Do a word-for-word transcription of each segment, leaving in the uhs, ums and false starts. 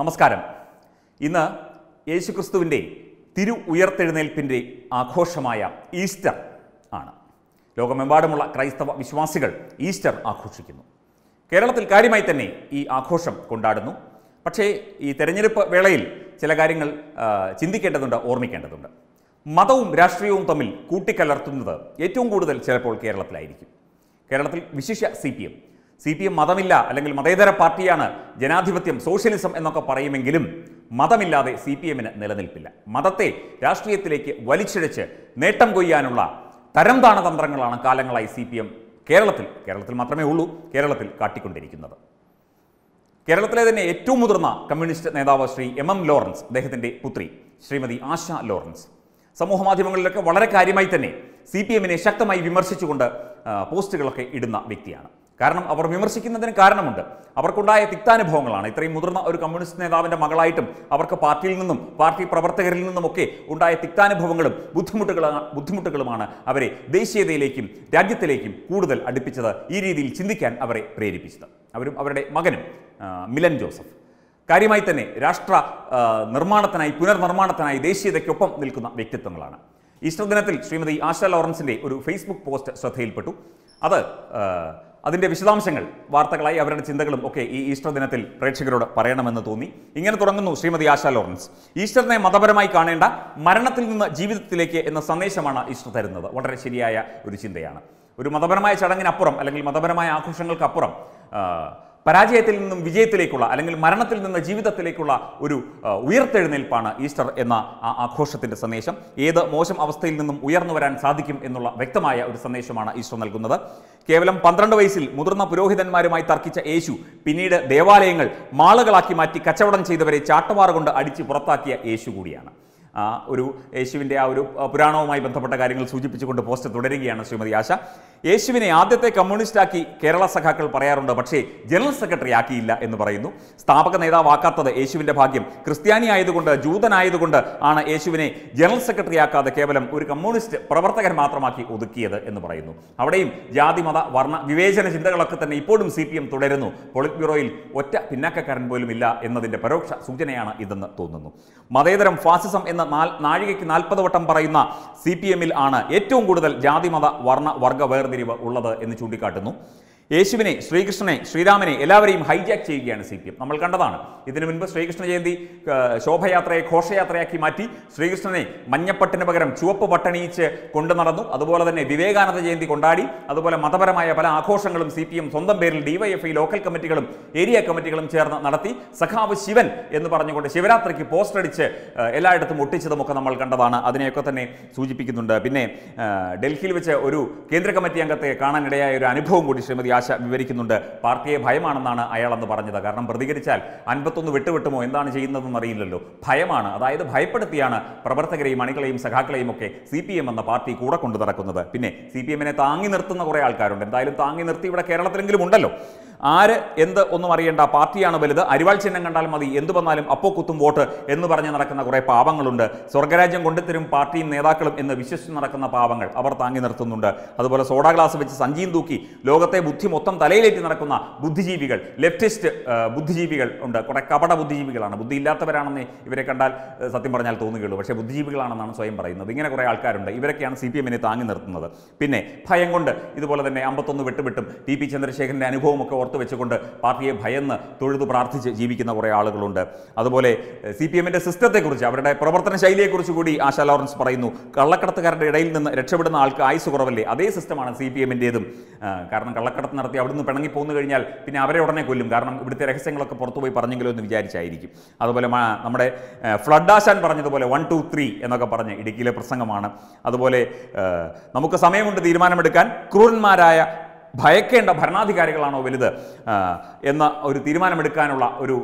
നമസ്കാരം. ഇന്ന് യേശുക്രിസ്തുവിൻ്റെ തിരു ഉയർത്തെഴുന്നേൽപ്പിൻ്റെ ആഘോഷമായ ഈസ്റ്റർ ആണ്. ലോകമെമ്പാടുമുള്ള ക്രൈസ്തവ വിശ്വാസികൾ ഈസ്റ്റർ ആഘോഷിക്കുന്നു. കേരളത്തിൽ കാര്യമായി തന്നെ ഈ ആഘോഷം കൊണ്ടാടുന്നു. പക്ഷേ ഈ തെരഞ്ഞെടുപ്പ് വേളയിൽ ചില കാര്യങ്ങൾ ചിന്തിക്കേണ്ടതുണ്ട്, ഓർമ്മിക്കേണ്ടതുണ്ട്. മതവും രാഷ്ട്രീയവും തമ്മിൽ കൂട്ടിക്കലർത്തുന്നത് ഏറ്റവും കൂടുതൽ ചിലപ്പോൾ കേരളത്തിലായിരിക്കും. കേരളത്തിൽ വിശിഷ്യ C P M C P M മതമില്ല, അല്ലെങ്കിൽ മതേതര പാർട്ടിയാണ്, ജനാധിപത്യം, സോഷ്യലിസം എന്നൊക്കെ പറയുമെങ്കിലും മതമില്ലാതെ സി പി എമ്മിന് നിലനിൽപ്പില്ല. മതത്തെ രാഷ്ട്രീയത്തിലേക്ക് വലിച്ചിഴച്ച് നേട്ടം കൊയ്യാനുള്ള തരംതാണ തന്ത്രങ്ങളാണ് കാലങ്ങളായി സി പി എം കേരളത്തിൽ കേരളത്തിൽ മാത്രമേ ഉള്ളൂ കേരളത്തിൽ കാട്ടിക്കൊണ്ടിരിക്കുന്നത്. കേരളത്തിലെ തന്നെ ഏറ്റവും മുതിർന്ന കമ്മ്യൂണിസ്റ്റ് നേതാവ് ശ്രീ എം എം ലോറൻസ്, അദ്ദേഹത്തിൻ്റെ പുത്രി ശ്രീമതി ആശ ലോറൻസ് സമൂഹമാധ്യമങ്ങളിലൊക്കെ വളരെ കാര്യമായി തന്നെ സി പി എമ്മിനെ ശക്തമായി വിമർശിച്ചുകൊണ്ട് പോസ്റ്റുകളൊക്കെ ഇടുന്ന വ്യക്തിയാണ്. കാരണം അവർ വിമർശിക്കുന്നതിന് കാരണമുണ്ട്, അവർക്കുണ്ടായ തിക്താനുഭവങ്ങളാണ്. ഇത്രയും മുതിർന്ന ഒരു കമ്മ്യൂണിസ്റ്റ് നേതാവിൻ്റെ മകളായിട്ടും അവർക്ക് പാർട്ടിയിൽ നിന്നും പാർട്ടി പ്രവർത്തകരിൽ നിന്നുമൊക്കെ ഉണ്ടായ തിക്താനുഭവങ്ങളും ബുദ്ധിമുട്ടുകളും ബുദ്ധിമുട്ടുകളുമാണ് അവരെ ദേശീയതയിലേക്കും രാജ്യത്തിലേക്കും കൂടുതൽ അടുപ്പിച്ചത്, ഈ രീതിയിൽ ചിന്തിക്കാൻ അവരെ പ്രേരിപ്പിച്ചത്. അവരും അവരുടെ മകനും മിലൻ ജോസഫ് കാര്യമായി തന്നെ രാഷ്ട്ര നിർമ്മാണത്തിനായി പുനർനിർമ്മാണത്തിനായി ദേശീയതയ്ക്കൊപ്പം നിൽക്കുന്ന വ്യക്തിത്വങ്ങളാണ്. ഈസ്റ്റർ ദിനത്തിൽ ശ്രീമതി ആശ ലോറൻസിൻ്റെ ഒരു ഫേസ്ബുക്ക് പോസ്റ്റ് ശ്രദ്ധയിൽപ്പെട്ടു. അത് അതിൻ്റെ വിശദാംശങ്ങൾ വാർത്തകളായി അവരുടെ ചിന്തകളും ഒക്കെ ഈ ഈസ്റ്റർ ദിനത്തിൽ പ്രേക്ഷകരോട് പറയണമെന്ന് തോന്നി. ഇങ്ങനെ തുടങ്ങുന്നു ശ്രീമതി ആശ ലോറൻസ്: ഈസ്റ്ററിനെ മതപരമായി കാണേണ്ട, മരണത്തിൽ നിന്ന് ജീവിതത്തിലേക്ക് എന്ന സന്ദേശമാണ് ഈസ്റ്റർ തരുന്നത്. വളരെ ശരിയായ ഒരു ചിന്തയാണ്. ഒരു മതപരമായ ചടങ്ങിനപ്പുറം അല്ലെങ്കിൽ മതപരമായ ആഘോഷങ്ങൾക്കപ്പുറം പരാജയത്തിൽ നിന്നും വിജയത്തിലേക്കുള്ള, അല്ലെങ്കിൽ മരണത്തിൽ നിന്ന് ജീവിതത്തിലേക്കുള്ള ഒരു ഉയർത്തെഴുന്നേൽപ്പാണ് ഈസ്റ്റർ എന്ന ആ ആഘോഷത്തിൻ്റെ സന്ദേശം. ഏത് മോശം അവസ്ഥയിൽ നിന്നും ഉയർന്നു വരാൻ സാധിക്കും എന്നുള്ള വ്യക്തമായ ഒരു സന്ദേശമാണ് ഈസ്റ്റർ നൽകുന്നത്. കേവലം പന്ത്രണ്ട് വയസ്സിൽ മുതിർന്ന പുരോഹിതന്മാരുമായി തർക്കിച്ച യേശു, പിന്നീട് ദേവാലയങ്ങൾ മാളുകളാക്കി മാറ്റി കച്ചവടം ചെയ്തവരെ ചാട്ടവാറുകൊണ്ട് അടിച്ച് പുറത്താക്കിയ യേശു കൂടിയാണ്. ആ ഒരു യേശുവിൻ്റെ ആ ഒരു പുരാണവുമായി ബന്ധപ്പെട്ട കാര്യങ്ങൾ സൂചിപ്പിച്ചുകൊണ്ട് പോസ്റ്റ് തുടരുകയാണ് ശ്രീമതി ആശ. യേശുവിനെ ആദ്യത്തെ കമ്മ്യൂണിസ്റ്റാക്കി കേരള സഖാക്കൾ പറയാറുണ്ട്, പക്ഷേ ജനറൽ സെക്രട്ടറി ആക്കിയില്ല എന്ന് പറയുന്നു. സ്ഥാപക നേതാവാക്കാത്തത് യേശുവിൻ്റെ ഭാഗ്യം. ക്രിസ്ത്യാനി ആയതുകൊണ്ട്, ജൂതനായതുകൊണ്ട് ആണ് യേശുവിനെ ജനറൽ സെക്രട്ടറി ആക്കാതെ കേവലം ഒരു കമ്മ്യൂണിസ്റ്റ് പ്രവർത്തകൻ മാത്രമാക്കി ഒതുക്കിയത് എന്ന് പറയുന്നു. അവിടെയും ജാതി, മത, വർണ്ണ വിവേചന ചിന്തകളൊക്കെ തന്നെ ഇപ്പോഴും സി പി എം തുടരുന്നു. പൊളിറ്റ് ബ്യൂറോയിൽ ഒറ്റ പിന്നാക്കക്കാരൻ പോലും ഇല്ല എന്നതിൻ്റെ പരോക്ഷ സൂചനയാണ് ഇതെന്ന് തോന്നുന്നു. മതേതരം ഫാസിസം എന്ന നാഴികയ്ക്ക് നാൽപ്പത് വട്ടം പറയുന്ന സി പി എമ്മിൽ ആണ് ഏറ്റവും കൂടുതൽ ജാതി, മത, വർണ്ണ, വർഗ വേർതിരിവ് ഉള്ളത് എന്ന് ചൂണ്ടിക്കാട്ടുന്നു. യേശുവിനെ, ശ്രീകൃഷ്ണനെ, ശ്രീരാമനെ എല്ലാവരെയും ഹൈജാക്ക് ചെയ്യുകയാണ് സി പി എം. നമ്മൾ കണ്ടതാണ്. ഇതിനു മുൻപ് ശ്രീകൃഷ്ണ ജയന്തി ശോഭയാത്രയെ ഘോഷയാത്രയാക്കി മാറ്റി ശ്രീകൃഷ്ണനെ മഞ്ഞപ്പട്ടിന് പകരം ചുവപ്പ് പട്ടണിയിച്ച് കൊണ്ടു നടന്നു. അതുപോലെ തന്നെ വിവേകാനന്ദ ജയന്തി കൊണ്ടാടി. അതുപോലെ മതപരമായ പല ആഘോഷങ്ങളും സി പി എം സ്വന്തം പേരിൽ D Y F I local കമ്മിറ്റികളും ഏരിയ കമ്മിറ്റികളും ചേർന്ന് നടത്തി. സഖാവ് ശിവൻ എന്ന് പറഞ്ഞുകൊണ്ട് ശിവരാത്രിക്ക് പോസ്റ്റർ അടിച്ച് എല്ലായിടത്തും ഒട്ടിച്ചതുമൊക്കെ നമ്മൾ കണ്ടതാണ്. അതിനെയൊക്കെ തന്നെ സൂചിപ്പിക്കുന്നുണ്ട്. പിന്നെ ഡൽഹിയിൽ വെച്ച് ഒരു കേന്ദ്ര കമ്മിറ്റി അംഗത്തെ കാണാനിടയായ ഒരു അനുഭവം കൂടി ശ്രീമതി ആശ വിവരിക്കുന്നുണ്ട്. പാർട്ടിയെ ഭയമാണെന്നാണ് അയാളെന്ന് പറഞ്ഞത്. കാരണം പ്രതികരിച്ചാൽ അൻപത്തൊന്ന് വെട്ടുവെട്ടുമോ, എന്താണ് ചെയ്യുന്നതെന്ന് അറിയില്ലല്ലോ. ഭയമാണ്. അതായത് ഭയപ്പെടുത്തിയാണ് പ്രവർത്തകരെയും അണികളെയും സഖാക്കളെയും ഒക്കെ സി പി എം എന്ന പാർട്ടി കൂടെ കൊണ്ടു നടക്കുന്നത്. പിന്നെ സി പി എമ്മിനെ താങ്ങി നിർത്തുന്ന കുറേ ആൾക്കാരുണ്ട്. എന്തായാലും താങ്ങി നിർത്തി ഇവിടെ കേരളത്തിലെങ്കിലും ഉണ്ടല്ലോ. ആര് എന്ത് ഒന്നും അറിയേണ്ട, പാർട്ടിയാണ് വലുത്, അരിവാൾ ചിഹ്നം കണ്ടാൽ മതി, എന്തു വന്നാലും അപ്പോൾ കുത്തും വോട്ട് എന്ന് പറഞ്ഞ് നടക്കുന്ന കുറേ പാവങ്ങളുണ്ട്. സ്വർഗരാജ്യം കൊണ്ടുത്തരും പാർട്ടിയും നേതാക്കളും എന്ന് വിശ്വസിച്ച് നടക്കുന്ന പാവങ്ങൾ, അവർ താങ്ങി നിർത്തുന്നുണ്ട്. അതുപോലെ സോഡാ ഗ്ലാസ് വെച്ച് സഞ്ചിയും തൂക്കി ലോകത്തെ ബുദ്ധി മൊത്തം തലയിലേറ്റ് നടക്കുന്ന ബുദ്ധിജീവികൾ, ലെഫ്റ്റിസ്റ്റ് ബുദ്ധിജീവികൾ ഉണ്ട്. കുറെ കപട ബുദ്ധിജീവികളാണ്. ബുദ്ധി ഇല്ലാത്തവരാണെന്ന് ഇവരെ കണ്ടാൽ സത്യം പറഞ്ഞാൽ തോന്നുകയുള്ളൂ, പക്ഷേ ബുദ്ധിജീവികളാണെന്നാണ് സ്വയം പറയുന്നത്. ഇങ്ങനെ കുറേ ആൾക്കാരുണ്ട്. ഇവരൊക്കെയാണ് സി പി എമ്മിനെ താങ്ങി നിർത്തുന്നത്. പിന്നെ ഭയം കൊണ്ട്, ഇതുപോലെ തന്നെ അമ്പത്തൊന്ന് വെട്ടുവിട്ടും ടി പി ചന്ദ്രശേഖരൻ്റെ അനുഭവം ഒക്കെ ഓർത്ത് വെച്ചുകൊണ്ട് പാർട്ടിയെ ഭയന്ന് തൊഴുതു പ്രാർത്ഥിച്ച് ജീവിക്കുന്ന കുറേ ആളുകളുണ്ട്. അതുപോലെ സി പി എമ്മിൻ്റെ സിസ്റ്റത്തെക്കുറിച്ച്, അവരുടെ പ്രവർത്തന ശൈലിയെക്കുറിച്ച് കൂടി ആശ ലോറൻസ് പറയുന്നു. കള്ളക്കടത്തുകാരുടെ ഇടയിൽ നിന്ന് രക്ഷപ്പെടുന്ന ആൾക്ക് ആയുസ് കുറവല്ലേ, അതേ സിസ്റ്റമാണ് സി പി എമ്മിൻ്റേതും. കാരണം കള്ളക്കടത്ത് നടത്തി അവിടുന്ന് പിണങ്ങി പോന്നു കഴിഞ്ഞാൽ പിന്നെ അവരെ ഉടനെ കൊല്ലും. കാരണം ഇവിടുത്തെ രഹസ്യങ്ങളൊക്കെ പുറത്തുപോയി പറഞ്ഞെങ്കിലോ എന്ന് വിചാരിച്ചായിരിക്കും. അതുപോലെ നമ്മുടെ ഫ്ലഡ് ആശാൻ പറഞ്ഞതുപോലെ വൺ ടു ത്രീ എന്നൊക്കെ പറഞ്ഞ് ഇടുക്കിയിലെ പ്രസംഗമാണ്. അതുപോലെ നമുക്ക് സമയമുണ്ട് തീരുമാനമെടുക്കാൻ, ക്രൂരന്മാരായ ഭയക്കേണ്ട ഭരണാധികാരികളാണോ വലുത് എന്ന ഒരു തീരുമാനമെടുക്കാനുള്ള ഒരു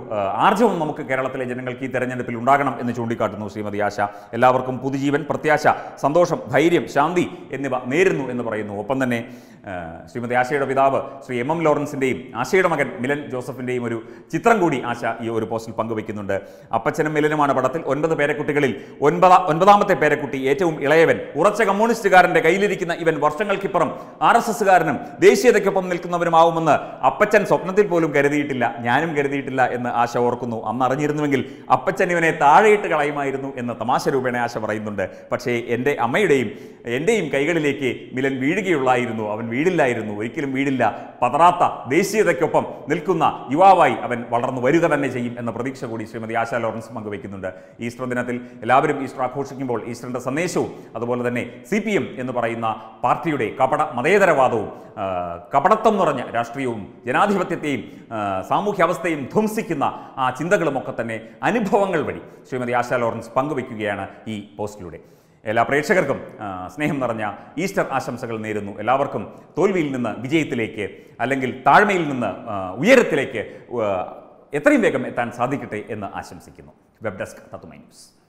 ആർജവം നമുക്ക് കേരളത്തിലെ ജനങ്ങൾക്ക് ഈ തെരഞ്ഞെടുപ്പിൽ ഉണ്ടാകണം എന്ന് ചൂണ്ടിക്കാട്ടുന്നു ശ്രീമതി ആശ. എല്ലാവർക്കും പുതുജീവൻ, പ്രത്യാശ, സന്തോഷം, ധൈര്യം, ശാന്തി എന്നിവ നേരുന്നു എന്ന് പറയുന്നു. ഒപ്പം തന്നെ ശ്രീമതി ആശയുടെ പിതാവ് ശ്രീ എം എം ലോറൻസിൻ്റെയും ആശയുടെ മകൻ മിലൻ ജോസഫിൻ്റെയും ഒരു ചിത്രം കൂടി ആശ ഈ ഒരു പോസ്റ്റിൽ പങ്കുവയ്ക്കുന്നുണ്ട്. അപ്പച്ചനും മിലനുമാണ് പടത്തിൽ. ഒൻപത് പേരക്കുട്ടികളിൽ ഒൻപതാ ഒൻപതാമത്തെ പേരക്കുട്ടി ഏറ്റവും ഇളയവൻ. ഉറച്ച കമ്മ്യൂണിസ്റ്റുകാരൻ്റെ കയ്യിലിരിക്കുന്ന ഇവൻ വർഷങ്ങൾക്കിപ്പുറം ആർ എസ് എസ്സുകാരനും ദേശീയ ദേശീയതയ്ക്കൊപ്പം നിൽക്കുന്നവരുമാവുമെന്ന് അപ്പച്ചൻ സ്വപ്നത്തിൽ പോലും കരുതിയിട്ടില്ല, ഞാനും കരുതിയിട്ടില്ല എന്ന് ആശ ഓർക്കുന്നു. അന്ന് അറിഞ്ഞിരുന്നുവെങ്കിൽ അപ്പച്ചൻ ഇവനെ താഴെയിട്ട് കളയുമായിരുന്നു എന്ന് തമാശ രൂപേണ ആശ പറയുന്നുണ്ട്. പക്ഷേ എൻ്റെ അമ്മയുടെയും എൻ്റെയും കൈകളിലേക്ക് മിലൻ വീഴുകയുള്ളായിരുന്നു, അവൻ വീഴില്ലായിരുന്നു, ഒരിക്കലും വീഴില്ല. പതറാത്ത ദേശീയതയ്ക്കൊപ്പം നിൽക്കുന്ന യുവാവായി അവൻ വളർന്നു വരിക തന്നെ ചെയ്യും എന്ന പ്രതീക്ഷ കൂടി ശ്രീമതി ആശ ലോറൻസ് പങ്കുവയ്ക്കുന്നുണ്ട്. ഈസ്റ്റർ ദിനത്തിൽ എല്ലാവരും ഈസ്റ്റർ ആഘോഷിക്കുമ്പോൾ ഈസ്റ്ററിൻ്റെ സന്ദേശവും അതുപോലെ തന്നെ സി പി എം എന്ന് പറയുന്ന പാർട്ടിയുടെ കപട മതേതരവാദവും കപടത്വം നിറഞ്ഞ രാഷ്ട്രീയവും ജനാധിപത്യത്തെയും സാമൂഹ്യാവസ്ഥയും ധ്വംസിക്കുന്ന ആ ചിന്തകളുമൊക്കെ തന്നെ അനുഭവങ്ങൾ വഴി ശ്രീമതി ആശ ലോറൻസ് പങ്കുവയ്ക്കുകയാണ് ഈ പോസ്റ്റിലൂടെ. എല്ലാ പ്രേക്ഷകർക്കും സ്നേഹം നിറഞ്ഞ ഈസ്റ്റർ ആശംസകൾ നേരുന്നു. എല്ലാവർക്കും തോൽവിയിൽ നിന്ന് വിജയത്തിലേക്ക്, അല്ലെങ്കിൽ താഴ്മയിൽ നിന്ന് ഉയരത്തിലേക്ക് എത്രയും വേഗം എത്താൻ സാധിക്കട്ടെ എന്ന് ആശംസിക്കുന്നു. Web desk Tatwamayi news.